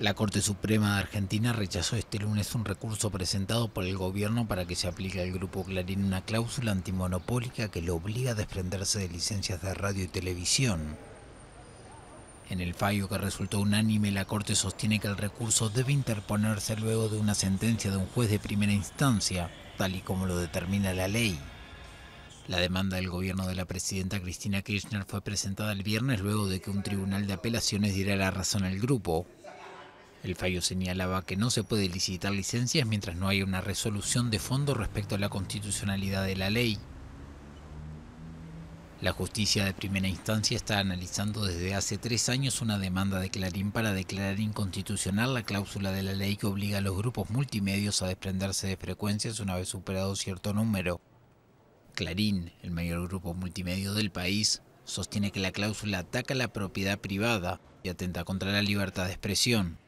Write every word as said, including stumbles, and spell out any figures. La Corte Suprema de Argentina rechazó este lunes un recurso presentado por el gobierno para que se aplique al Grupo Clarín una cláusula antimonopólica que lo obliga a desprenderse de licencias de radio y televisión. En el fallo, que resultó unánime, la Corte sostiene que el recurso debe interponerse luego de una sentencia de un juez de primera instancia, tal y como lo determina la ley. La demanda del gobierno de la presidenta Cristina Kirchner fue presentada el viernes luego de que un tribunal de apelaciones diera la razón al grupo. El fallo señalaba que no se puede licitar licencias mientras no haya una resolución de fondo respecto a la constitucionalidad de la ley. La justicia de primera instancia está analizando desde hace tres años una demanda de Clarín para declarar inconstitucional la cláusula de la ley que obliga a los grupos multimedios a desprenderse de frecuencias una vez superado cierto número. Clarín, el mayor grupo multimedia del país, sostiene que la cláusula ataca la propiedad privada y atenta contra la libertad de expresión.